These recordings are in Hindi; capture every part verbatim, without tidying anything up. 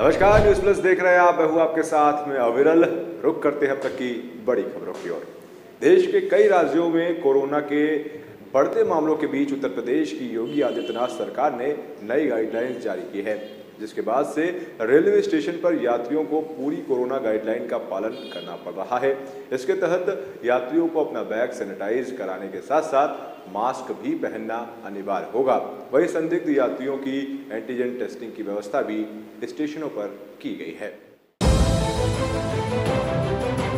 नमस्कार, न्यूज प्लस देख रहे हैं आप। हूं आपके साथ में अविरल। रुक करते हैं अब तक की बड़ी खबरों की ओर। देश के कई राज्यों में कोरोना के बढ़ते मामलों के बीच उत्तर प्रदेश की योगी आदित्यनाथ सरकार ने नई गाइडलाइंस जारी की है, जिसके बाद से रेलवे स्टेशन पर यात्रियों को पूरी कोरोना गाइडलाइन का पालन करना पड़ रहा है। इसके तहत यात्रियों को अपना बैग सैनिटाइज कराने के साथ साथ मास्क भी पहनना अनिवार्य होगा। वहीं संदिग्ध यात्रियों की एंटीजन टेस्टिंग की व्यवस्था भी स्टेशनों पर की गई है।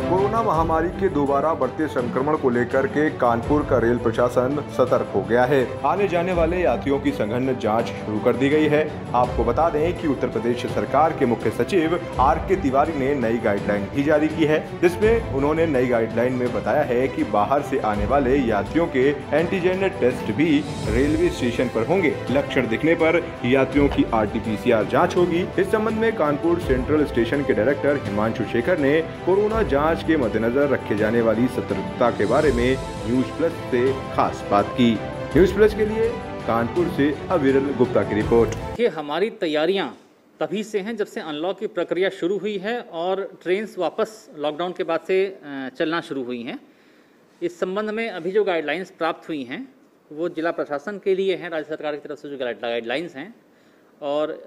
कोरोना महामारी के दोबारा बढ़ते संक्रमण को लेकर के कानपुर का रेल प्रशासन सतर्क हो गया है। आने जाने वाले यात्रियों की सघन जांच शुरू कर दी गई है। आपको बता दें कि उत्तर प्रदेश सरकार के मुख्य सचिव आर के तिवारी ने नई गाइडलाइन भी जारी की है, जिसमें उन्होंने नई गाइडलाइन में बताया है कि बाहर से आने वाले यात्रियों के एंटीजन टेस्ट भी रेलवे स्टेशन पर होंगे। लक्षण दिखने पर यात्रियों की R T P C R जाँच होगी। इस संबंध में कानपुर सेंट्रल स्टेशन के डायरेक्टर हिमांशु शेखर ने कोरोना जाँच के मद्देनजर रखे जाने वाली सतर्कता के बारे में न्यूज प्लस से खास बात की। न्यूज प्लस के लिए कानपुर से अविरल गुप्ता की रिपोर्ट। ये हमारी तैयारियां तभी से हैं जब से अनलॉक की प्रक्रिया शुरू हुई है और ट्रेन वापस लॉकडाउन के बाद से चलना शुरू हुई हैं। इस संबंध में अभी जो गाइडलाइंस प्राप्त हुई हैं वो जिला प्रशासन के लिए हैं, राज्य सरकार की तरफ से जो गाइडलाइंस हैं, और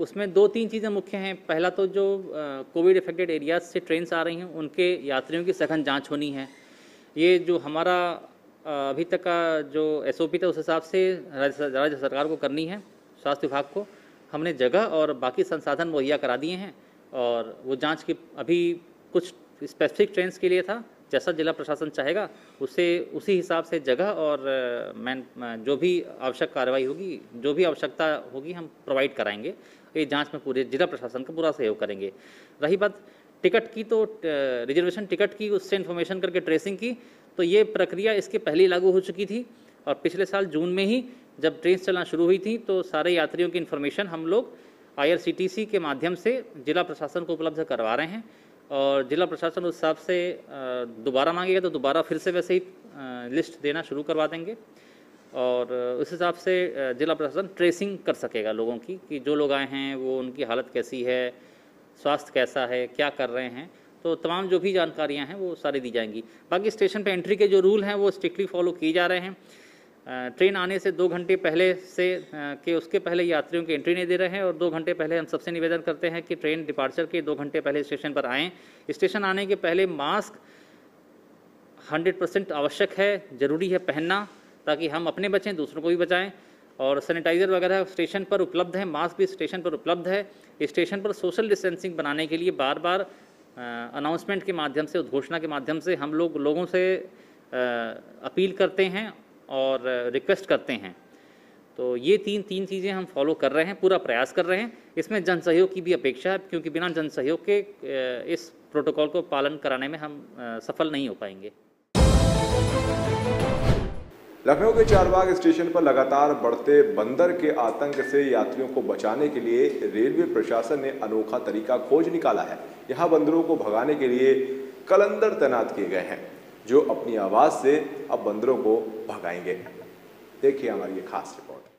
उसमें दो तीन चीज़ें मुख्य हैं। पहला तो जो कोविड इफेक्टेड एरियाज से ट्रेन आ रही हैं उनके यात्रियों की सघन जांच होनी है। ये जो हमारा अभी तक का जो एसओपी था उस हिसाब से राज्य सरकार को करनी है। स्वास्थ्य विभाग को हमने जगह और बाकी संसाधन मुहैया करा दिए हैं और वो जांच की अभी कुछ स्पेसिफिक ट्रेन के लिए था, जैसा जिला प्रशासन चाहेगा उसे उसी हिसाब से जगह और मैन जो भी आवश्यक कार्रवाई होगी, जो भी आवश्यकता होगी हम प्रोवाइड कराएंगे। ये जांच में पूरे जिला प्रशासन का पूरा सहयोग करेंगे। रही बात टिकट की, तो रिजर्वेशन टिकट की उससे इन्फॉर्मेशन करके ट्रेसिंग की, तो ये प्रक्रिया इसके पहले लागू हो चुकी थी और पिछले साल जून में ही जब ट्रेन चलना शुरू हुई थी तो सारे यात्रियों की इन्फॉर्मेशन हम लोग I R C T C के माध्यम से जिला प्रशासन को उपलब्ध करवा रहे हैं और जिला प्रशासन उस हिसाब से दोबारा मांगेगा तो दोबारा फिर से वैसे ही लिस्ट देना शुरू करवा देंगे और उस हिसाब से जिला प्रशासन ट्रेसिंग कर सकेगा लोगों की कि जो लोग आए हैं वो उनकी हालत कैसी है, स्वास्थ्य कैसा है, क्या कर रहे हैं, तो तमाम जो भी जानकारियां हैं वो सारी दी जाएंगी। बाकी स्टेशन पे एंट्री के जो रूल हैं वो स्ट्रिक्टली फॉलो किए जा रहे हैं। ट्रेन आने से दो घंटे पहले से के उसके पहले यात्रियों की एंट्री नहीं दे रहे हैं और दो घंटे पहले हम सबसे निवेदन करते हैं कि ट्रेन डिपार्चर के दो घंटे पहले स्टेशन पर आएँ। स्टेशन आने के पहले मास्क हंड्रेड परसेंट आवश्यक है, ज़रूरी है पहनना, ताकि हम अपने बचें, दूसरों को भी बचाएं। और सैनिटाइज़र वगैरह स्टेशन पर उपलब्ध है, मास्क भी स्टेशन पर उपलब्ध है। स्टेशन पर सोशल डिस्टेंसिंग बनाने के लिए बार बार अनाउंसमेंट के माध्यम से, उद्घोषणा के माध्यम से हम लोग लोगों से आ, अपील करते हैं और रिक्वेस्ट करते हैं। तो ये तीन तीन चीज़ें हम फॉलो कर रहे हैं, पूरा प्रयास कर रहे हैं। इसमें जन सहयोग की भी अपेक्षा है, क्योंकि बिना जन सहयोग के इस प्रोटोकॉल को पालन कराने में हम आ, सफल नहीं हो पाएंगे। लखनऊ के चारबाग स्टेशन पर लगातार बढ़ते बंदर के आतंक से यात्रियों को बचाने के लिए रेलवे प्रशासन ने अनोखा तरीका खोज निकाला है। यहाँ बंदरों को भगाने के लिए कलंदर तैनात किए गए हैं, जो अपनी आवाज से अब बंदरों को भगाएंगे। देखिए हमारी ये खास रिपोर्ट।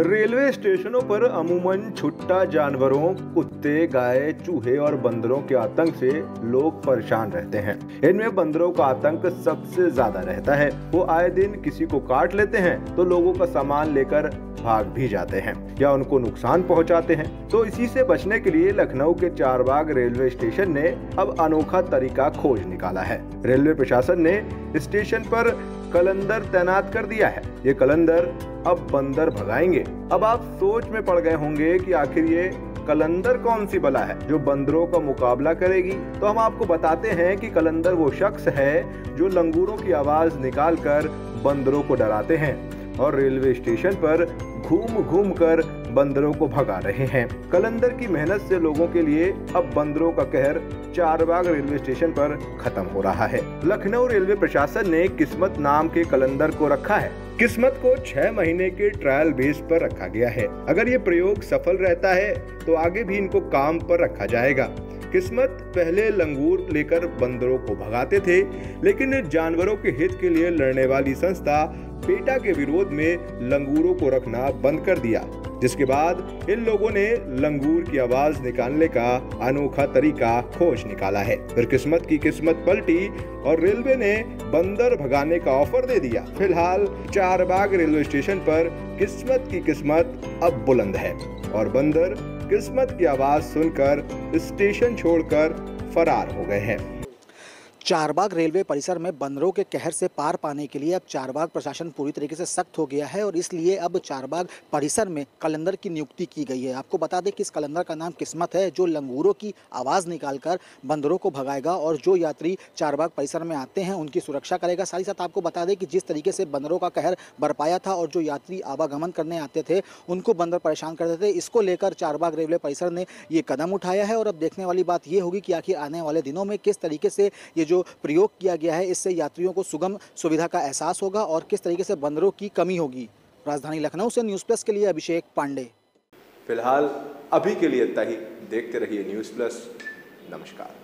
रेलवे स्टेशनों पर अमूमन छुट्टा जानवरों, कुत्ते, गाय, चूहे और बंदरों के आतंक से लोग परेशान रहते हैं। इनमें बंदरों का आतंक सबसे ज्यादा रहता है। वो आए दिन किसी को काट लेते हैं तो लोगों का सामान लेकर भाग भी जाते हैं या उनको नुकसान पहुंचाते हैं। तो इसी से बचने के लिए लखनऊ के चारबाग रेलवे स्टेशन ने अब अनोखा तरीका खोज निकाला है। रेलवे प्रशासन ने स्टेशन पर कलंदर तैनात कर दिया है। ये कलंदर अब बंदर भगाएंगे। अब आप सोच में पड़ गए होंगे कि आखिर ये कलंदर कौन सी बला है जो बंदरों का मुकाबला करेगी। तो हम आपको बताते हैं कि कलंदर वो शख्स है जो लंगूरों की आवाज निकालकर बंदरों को डराते हैं और रेलवे स्टेशन पर घूम घूम कर बंदरों को भगा रहे हैं। कलंदर की मेहनत से लोगों के लिए अब बंदरों का कहर चारबाग रेलवे स्टेशन पर खत्म हो रहा है। लखनऊ रेलवे प्रशासन ने किस्मत नाम के कलंदर को रखा है। किस्मत को छह महीने के ट्रायल बेस पर रखा गया है। अगर ये प्रयोग सफल रहता है तो आगे भी इनको काम पर रखा जाएगा। किस्मत पहले लंगूर लेकर बंदरों को भगाते थे, लेकिन जानवरों के हित के लिए लड़ने वाली संस्था पेटा के विरोध में लंगूरों को रखना बंद कर दिया, जिसके बाद इन लोगों ने लंगूर की आवाज निकालने का अनोखा तरीका खोज निकाला है। फिर किस्मत की किस्मत पलटी और रेलवे ने बंदर भगाने का ऑफर दे दिया। फिलहाल चारबाग रेलवे स्टेशन पर किस्मत की किस्मत अब बुलंद है और बंदर किस्मत की आवाज सुनकर स्टेशन छोड़कर फरार हो गए हैं। चारबाग रेलवे परिसर में बंदरों के कहर से पार पाने के लिए अब चारबाग प्रशासन पूरी तरीके से सख्त हो गया है और इसलिए अब चारबाग परिसर में कलंदर की नियुक्ति की गई है। आपको बता दें कि इस कलंदर का नाम किस्मत है, जो लंगूरों की आवाज़ निकालकर बंदरों को भगाएगा और जो यात्री चारबाग परिसर में आते हैं उनकी सुरक्षा करेगा। साथ ही साथ आपको बता दें कि जिस तरीके से बंदरों का कहर बरपाया था और जो यात्री आवागमन करने आते थे उनको बंदर परेशान करते थे, इसको लेकर चारबाग रेलवे परिसर ने ये कदम उठाया है और अब देखने वाली बात ये होगी कि आखिर आने वाले दिनों में किस तरीके से ये जो प्रयोग किया गया है इससे यात्रियों को सुगम सुविधा का एहसास होगा और किस तरीके से बंदरों की कमी होगी। राजधानी लखनऊ से न्यूज़ प्लस के लिए अभिषेक पांडे। फिलहाल अभी के लिए इतना ही, देखते रहिए न्यूज़ प्लस। नमस्कार।